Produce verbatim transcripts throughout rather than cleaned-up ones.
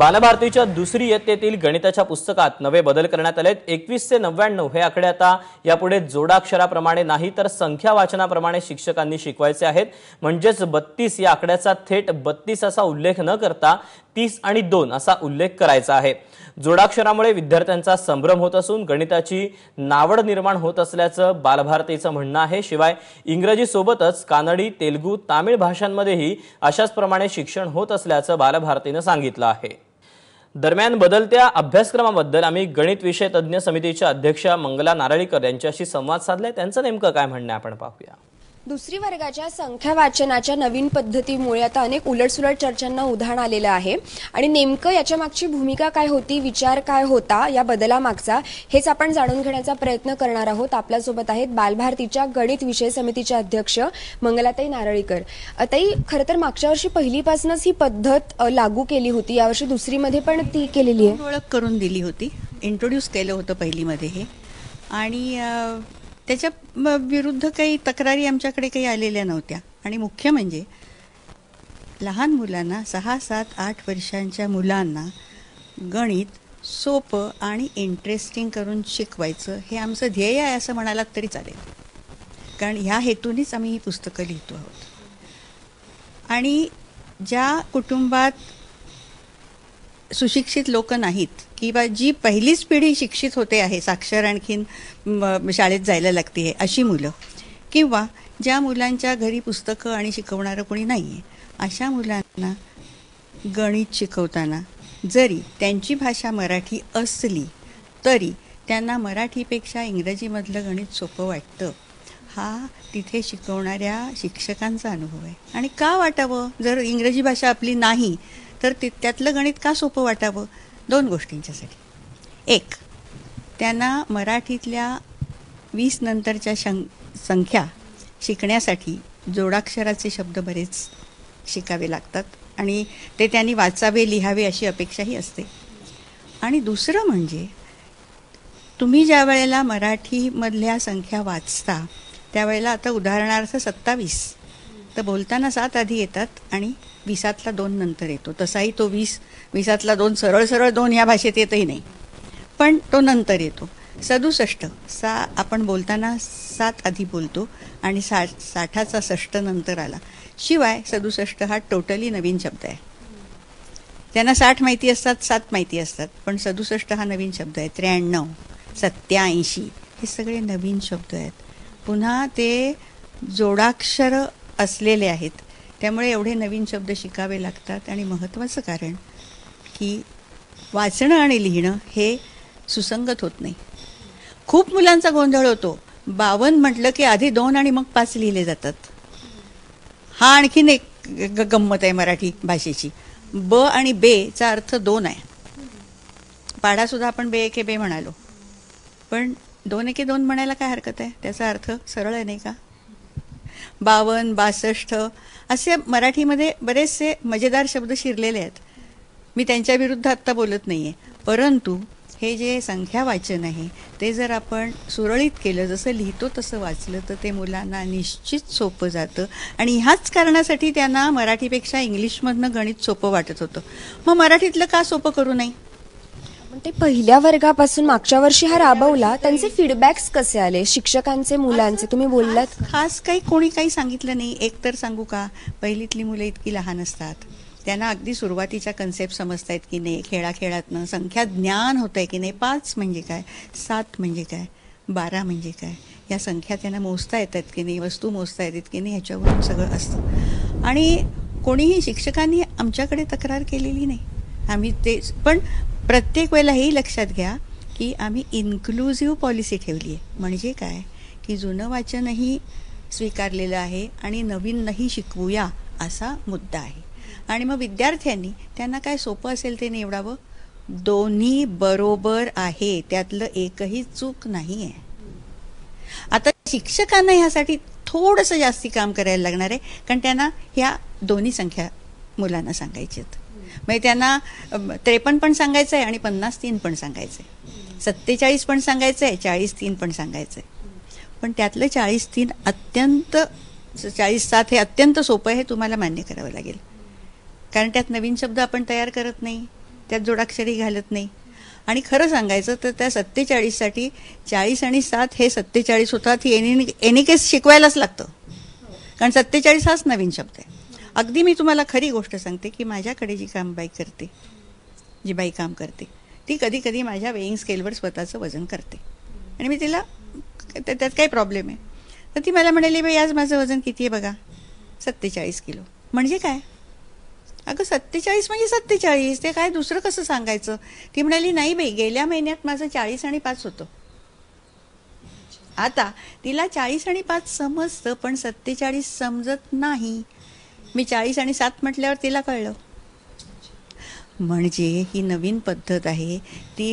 बालभारतीच्या दुसरी इयत्तेतील गणिताच्या पुस्तकात नवे बदल करण्यात आलेत। एकवीस ते नव्याण्णव हे आकडे आता यापुढे जोडाक्षराप्रमाणे नाही तर संख्या वाचनाप्रमाणे शिक्षकांनी शिकवायचे आहेत। म्हणजेच बत्तीस या आकड्याचा थेट बत्तीस असा उल्लेख न करता तीस आणि दोन असा उल्लेख करायचा आहे। जोडाक्षरामुळे विद्यार्थ्यांचा संभ्रम होत असून गणिताची नावड निर्माण होत असल्याचं बालभारतीचं म्हणणं आहे। शिवाय इंग्रजी सोबतच कानडी, तेलुगू, तामिळ भाषांमध्येही अशाच प्रमाणे शिक्षण होत असल्याचं बालभारतीने सांगितलं आहे। दरम्यान बदलत्या अभ्यासक्रमाबद्दल आम्ही गणित विषय तज्ञ समितीच्या अध्यक्षा मंगला नारळीकर यांच्याशी संवाद साधलाय। त्यांचं नेमकं काय म्हणणं आपण पाहूया। दुसरी वर्गाच्या संख्या वाचनाच्या नवीन पद्धतीमुळे आता अनेक उलटसुलट चर्चांना उधाण आलेलं आहे आणि नेमकं याच्या मागची भूमिका काय होती, विचार काय होता या बदलामागचा, हेच आपण जाणून घेण्याचा प्रयत्न करणार आहोत। आपल्या सोबत आहेत बालभारतीच्या गणित विषय समितीच्या अध्यक्ष मंगलाताई नारळीकर। ताई, खरं तर मागच्या वर्षी पहिलीपासूनच ही पद्धत लागू केली होती, यावर्षी दुसरीमध्ये पण ती केलेली आहे, ओळख करून दिली होती, इंट्रोड्यूस केलं होतं पहिलीमध्ये हे। आणि त्याच्या विरुद्ध काही तक्रारी आमच्याकडे काही आलेल्या नव्हत्या। आणि मुख्य म्हणजे लहान मुलांना, सहा सात आठ वर्षांच्या मुलांना गणित सोपं आणि इंटरेस्टिंग करून शिकवायचं हे आमचं ध्येय आहे असं म्हणायला तरी चालेल, कारण ह्या हेतूनेच आम्ही ही पुस्तकं लिहितो आहोत। आणि ज्या कुटुंबात सुशिक्षित लोक नाहीत किंवा जी पहिलीच पिढी शिक्षित होते आहे, साक्षर आणखीन शाळेत जायला लागते आहे अशी मुलं, किंवा ज्या मुलांच्या घरी पुस्तकं आणि शिकवणारं कोणी नाही आहे अशा मुलांना गणित शिकवताना जरी त्यांची भाषा मराठी असली तरी त्यांना मराठीपेक्षा इंग्रजीमधलं गणित सोपं वाटतं, हा तिथे शिकवणाऱ्या शिक्षकांचा अनुभव आहे। आणि का वाटावं, जर इंग्रजी भाषा आपली नाही तर ते त्यातलं गणित का सोपं वाटावं? दोन गोष्टींच्यासाठी, एक, त्यांना मराठीतल्या वीस नंतरच्या शं संख्या शिकण्यासाठी जोडाक्षराचे शब्द बरेच शिकावे लागतात आणि ते त्यांनी वाचावे, लिहावे अशी अपेक्षाही असते। आणि दुसरं म्हणजे तुम्ही ज्या वेळेला मराठीमधल्या संख्या वाचता त्यावेळेला आता उदाहरणार्थ सत्तावीस तर बोलताना सात आधी येतात आणि विसातला दोन नंतर येतो, तसाही तो वीस विसातला दोन सरळ सरळ दोन ह्या भाषेत येतही नाही पण तो नंतर येतो। सदुसष्ट, सा आपण बोलताना सात आधी बोलतो आणि सा साठाचा षष्ठ नंतर आला, शिवाय सदुसष्ट हा टोटली नवीन शब्द आहे। त्यांना साठ माहिती असतात, सात माहिती असतात, पण सदुसष्ट हा नवीन शब्द आहे। त्र्याण्णव, सत्याऐंशी हे सगळे नवीन शब्द आहेत, पुन्हा ते जोडाक्षर असलेले आहेत, त्यामुळे एवढे नवीन शब्द शिकावे लागतात। आणि महत्त्वाचं कारण की वाचणं आणि लिहिणं हे सुसंगत होत नाही। खूप मुलांचा गोंधळ होतो, बावन्न म्हटलं की आधी दोन आणि मग पाच लिहिले जातात, हा आणखीन एक गंमत आहे मराठी भाषेची। ब आणि बेचा अर्थ दोन आहे, पाडासुद्धा आपण बे एके बे म्हणालो, पण दोन एके दोन म्हणायला काय हरकत आहे, त्याचा अर्थ सरळ आहे नाही का? बावन्न, बासष्ट असे मराठीमध्ये बरेचसे मजेदार शब्द शिरलेले आहेत, मी त्यांच्या विरुद्ध आत्ता बोलत नाही आहे। परंतु हे जे संख्या वाचन आहे ते जर आपण सुरळीत केलं, जसं लिहितो तसं वाचलं तर ते मुलांना निश्चित सोपं जातं। आणि ह्याच कारणासाठी त्यांना मराठीपेक्षा इंग्लिशमधनं गणित सोपं वाटत होतं, मग मराठीतलं का सोपं करू नाही? ते पहिल्या वर्गापासून मागच्या वर्षी हा राबवला, त्यांचे फीडबॅक्स कसे आले शिक्षकांचे, मुलांचे? तुम्ही बोललात खास काही कोणी काही सांगितलं नाही। एक तर सांगू का, पहिलीतली मुलं इतकी लहान असतात, त्यांना अगदी सुरुवातीच्या कन्सेप्ट समजत आहेत की नाही, खेळाखेळातनं संख्या ज्ञान होत आहे की नाही, पाच म्हणजे काय, सात म्हणजे काय, बारा म्हणजे काय, या संख्या त्यांना मोजता येतात की नाही, वस्तू मोजता येतात की नाही, ह्याच्यावरून सगळं असतं। आणि कोणीही शिक्षकांनी आमच्याकडे तक्रार केलेली नाही, आम्ही ते पण प्रत्येक वेळेला हेही लक्षात घ्या की आम्ही इन्क्लुझिव्ह पॉलिसी ठेवली आहे, म्हणजे काय की जुनं वाचनही स्वीकारलेलं आहे आणि नवीनही शिकवूया असा मुद्दा आहे। आणि मग विद्यार्थ्यांनी त्यांना काय सोपं असेल ते निवडावं, दोन्ही बरोबर आहे, त्यातलं एकही चूक नाही आहे। आता शिक्षकांना ह्यासाठी थोडंसं जास्ती काम करायला लागणार आहे, कारण त्यांना ह्या दोन्ही संख्या मुलांना सांगायच्या आहेत, म्हणजे त्यांना त्रेपन्न पण सांगायचं आहे आणि पन्नास तीन पण सांगायचं आहे, सत्तेचाळीस पण सांगायचं आहे, चाळीस तीन पण सांगायचं आहे, पण त्यातलं चाळीस तीन अत्यंत चाळीस सात हे अत्यंत सोपं आहे, हे तुम्हाला मान्य करावं लागेल, कारण त्यात नवीन शब्द आपण तयार करत नाही, त्यात जोडाक्षरी घालत नाही। आणि खरं सांगायचं तर त्या सत्तेचाळीस साठी चाळीस आणि सात हे सत्तेचाळीस होता ती एनिकेस शिकवायलाच लागतं, कारण सत्तेचाळीस हाच नवीन शब्द आहे। अगदी मी तुम्हाला खरी गोष्ट सांगते की माझ्याकडे जी काम बाई करते जी बाई काम करते ती कधी कधी माझ्या वेईंग स्केलवर स्वतःचं वजन करते आणि मी तिला त्यात काही प्रॉब्लेम आहे तर ती मला म्हणाली बाई आज माझं वजन किती आहे बघा, सत्तेचाळीस किलो। म्हणजे काय अगं सत्तेचाळीस म्हणजे सत्तेचाळीस, ते काय दुसरं कसं सांगायचं? ती म्हणाली नाही बाई गेल्या महिन्यात माझं चाळीस आणि पाच होतं। आता तिला चाळीस आणि पाच समजतं पण सत्तेचाळीस समजत नाही। मी चाळीस आणि सात म्हटल्यावर तिला कळलं। म्हणजे ही नवीन पद्धत आहे ती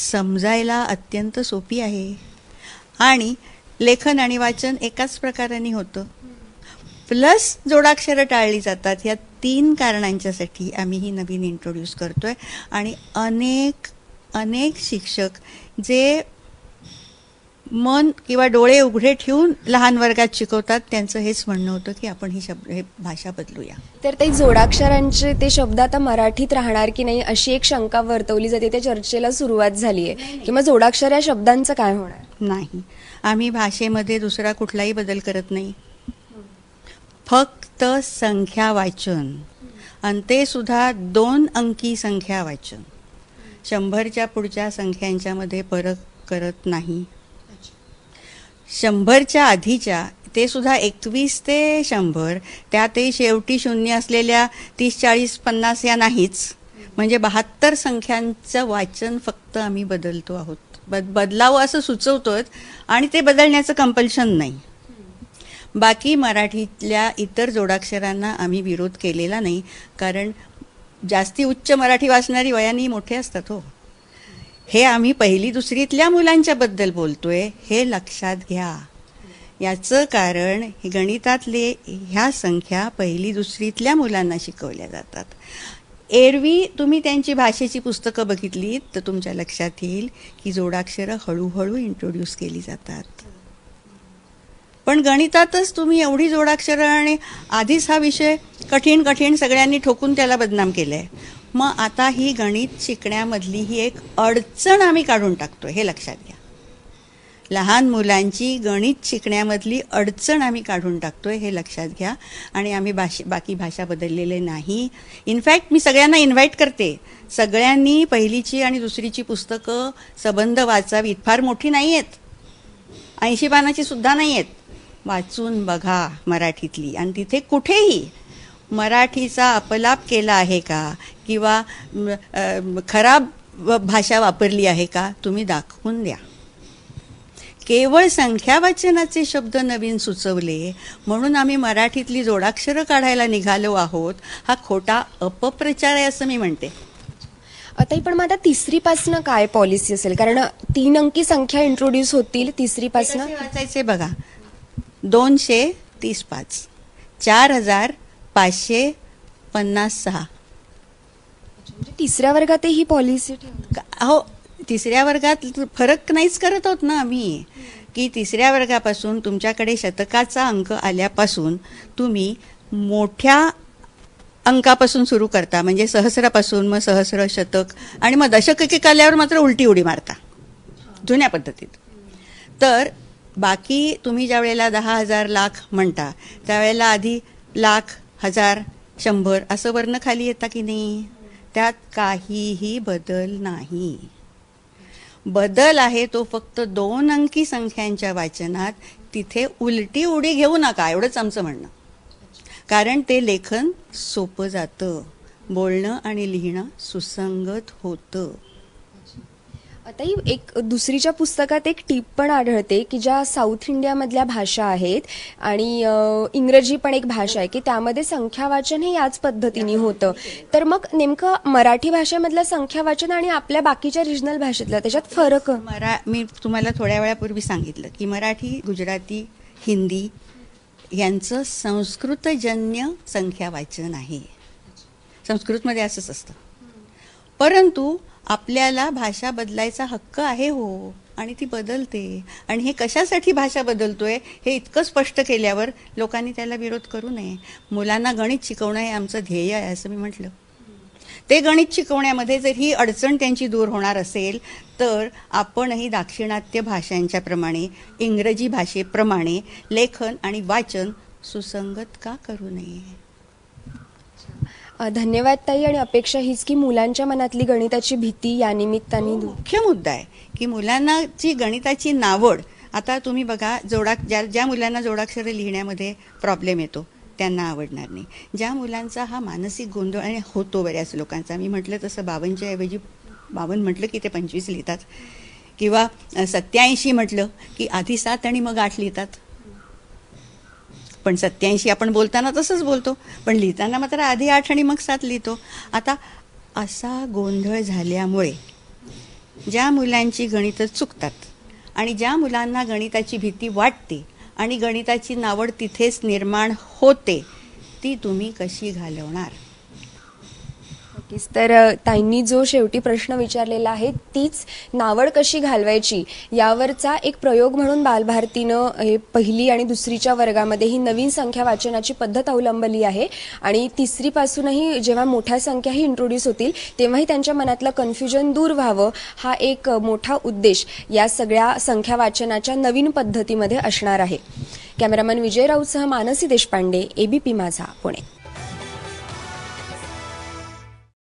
समजायला अत्यंत सोपी आहे आणि लेखन आणि वाचन एकाच प्रकाराने होतं, प्लस जोडाक्षरं टाळली जातात। ह्या तीन कारणांच्यासाठी आम्ही ही नवीन इंट्रोड्यूस करतोय आणि अनेक अनेक शिक्षक जे मन किंवा डोळे उघडे ठेवून लहान वर्गात शिकवतात त्यांचं हेच म्हणणं होतं की आपण ही शब्द हे भाषा बदलूया। तर ते जोडाक्षरांचे ते शब्द आता मराठीत राहणार की नाही अशी एक शंका वर्तवली जाते, त्या चर्चेला सुरुवात झाली आहे की मग जोडाक्षर या शब्दांचं काय होणार? नाही, आम्ही भाषेमध्ये दुसरा कुठलाही बदल करत नाही, फक्त संख्या वाचन आणि ते सुद्धा दोन अंकी संख्या वाचन, शंभरच्या पुढच्या संख्यांच्यामध्ये फरक करत नाही। शंभरच्या आधीच्या ते सुद्धा एकवीस ते शंभर त्यातही शेवटी शून्य असलेल्या तीस चाळीस पन्नास या नाहीच, म्हणजे बहात्तर संख्यांचं वाचन फक्त आम्ही बदलतो आहोत, बद बदलावं असं सुचवतोय आणि ते बदलण्याचं कंपल्शन नाही। बाकी मराठीतल्या इतर जोडाक्षरांना आम्ही विरोध केलेला नाही, कारण जास्ती उच्च मराठी वाचणारी वयाने मोठे असतात हो। हे आम्ही पहिली दुसरीतल्या मुलांच्याबद्दल बोलतोय हे लक्षात घ्या। याचं कारण हे गणितातले ह्या संख्या पहिली दुसरीतल्या मुलांना शिकवल्या जातात। एरवी तुम्ही त्यांची भाषेची पुस्तकं बघितली तर तुमच्या लक्षात येईल की जोडाक्षरं हळूहळू इंट्रोड्यूस केली जातात, पण गणितातच तुम्ही एवढी जोडाक्षरं आणि आधीच हा विषय कठीण कठीण सगळ्यांनी ठोकून त्याला बदनाम केलं आहे। मग आता ही गणित शिकण्यामधली ही एक अडचण आम्ही काढून टाकतो हे लक्षात घ्या। लहान मुलांची गणित शिकण्यामधली अडचण आम्ही काढून टाकतोय हे लक्षात घ्या। आणि आम्ही भाषे बाकी भाषा बदललेले नाही। इनफॅक्ट मी सगळ्यांना इन्व्हाइट करते, सगळ्यांनी पहिलीची आणि दुसरीची पुस्तकं सबंध वाचावीत, फार मोठी नाही आहेत, ऐंशी पानाची सुद्धा नाही आहेत, वाचून बघा मराठीतली। आणि तिथे कुठेही मराठीचा अपलाप केला आहे का किंवा खराब भाषा वापरली आहे का तुम्ही दाखवून द्या। केवळ संख्या वाचनाचे शब्द नवीन सुचवले म्हणून आम्ही मराठीतली जोडाक्षरं काढायला निघालो आहोत हा खोटा अपप्रचार आहे असं मी म्हणते। आता पण मग आता तिसरीपासनं काय पॉलिसी असेल, कारण तीन अंकी संख्या इंट्रोड्यूस होतील तिसरीपासनं? वाचायचे बघा, दोनशे तीस पाच, चार हजार पाचशे पन्नास सहा। तिसऱ्या वर्गात ही पॉलिसी हो, तिसऱ्या वर्गात फरक नाहीच करत होत ना आम्ही, की तिसऱ्या वर्गापासून तुमच्याकडे शतकाचा अंक आल्यापासून तुम्ही मोठ्या अंकापासून सुरू करता, म्हणजे सहस्रापासून मग सहस्र शतक आणि मग दशक एक आल्यावर मात्र उलटी उडी मारता जुन्या पद्धतीत। तर बाकी तुम्ही ज्या वेळेला दहा हजार लाख म्हणता त्यावेळेला आधी लाख हजार शंभर असं वर्ण खाली येता की नाही, त्यात काहीही बदल नाही। बदल आहे तो फक्त दोन अंकी संख्यांच्या वाचनात, तिथे उलटी उडी घेऊ नका एवढंच आमचं म्हणणं, कारण ते लेखन सोपं जातं, बोलणं आणि लिहिणं सुसंगत होतं। आता ही एक दुसरीच्या पुस्तकात एक टीप पण आढळते की ज्या साऊथ इंडियामधल्या भाषा आहेत आणि इंग्रजी पण एक भाषा आहे की त्यामध्ये संख्यावाचन हे याच पद्धतीने होतं, तर मग नेमकं मराठी भाषेमधलं संख्यावाचन आणि आपल्या बाकीच्या रिजनल भाषेतलं त्याच्यात फरक? मरा मी तुम्हाला थोड्या वेळापूर्वी सांगितलं की मराठी, गुजराती, हिंदी यांचं संस्कृतजन्य संख्यावाचन आहे, संस्कृतमध्ये असंच असतं, परंतु आपल्याला भाषा बदलायचा हक्क आहे हो आणि ती बदलते। आणि हे कशासाठी भाषा बदलतोय हे इतकं स्पष्ट केल्यावर लोकांनी त्याला विरोध करू नये। मुलांना गणित शिकवणं हे आमचं ध्येय आहे असं मी म्हटलं, ते गणित शिकवण्यामध्ये जर ही अडचण त्यांची दूर होणार असेल तर आपणही दाक्षिणात्य भाषांच्या प्रमाणे इंग्रजी भाषेप्रमाणे लेखन आणि वाचन सुसंगत का करू नये। धन्यवाद ताई। आणि अपेक्षा हीच की मुलांच्या मनातली गणिताची भीती या निमित्ताने मुख्य मुद्दा आहे की मुलांना जी गणिताची नावड, आता तुम्ही बघा जोडा ज्या ज्या मुलांना जोडाक्षरे लिहिण्यामध्ये प्रॉब्लेम येतो त्यांना आवडणार नाही, ज्या मुलांचा हा मानसिक गोंधळ आणि होतो बऱ्याच लोकांचा, मी म्हटलं तसं बावनच्या ऐवजी बावन म्हटलं की ते पंचवीस लिहितात किंवा सत्याऐंशी म्हटलं की आधी सात आणि मग आठ लिहितात, पण सत्याऐंशी आपण बोलताना तसंच बोलतो पण लिहिताना मात्र आधी आठ आणि मग सात लिहितो। आता असा गोंधळ झाल्यामुळे ज्या मुलांची गणितं चुकतात आणि ज्या मुलांना गणिताची भीती वाटते आणि गणिताची नावड तिथेच निर्माण होते ती तुम्ही कशी घालवणार। तर ताईंनी जो शेवटी प्रश्न विचारलेला आहे तीच नावड कशी घालवायची यावरचा एक प्रयोग म्हणून बालभारतीने पहिली आणि दुसरीच्या वर्गामध्ये ही नवीन संख्या वाचनाची पद्धत अवलंबली आहे आणि तिसरी पासूनही जेव्हा मोठ्या संख्या ही इंट्रोड्यूस होतील तेव्हाही त्यांच्या मनातलं कन्फ्युजन दूर व्हावं हा एक मोठा उद्देश या सगळ्या संख्या वाचनाच्या नवीन पद्धतीमध्ये असणार आहे। कॅमेरामन विजय राऊत सह मानसी देशपांडे, एबीपी माझा, पुणे।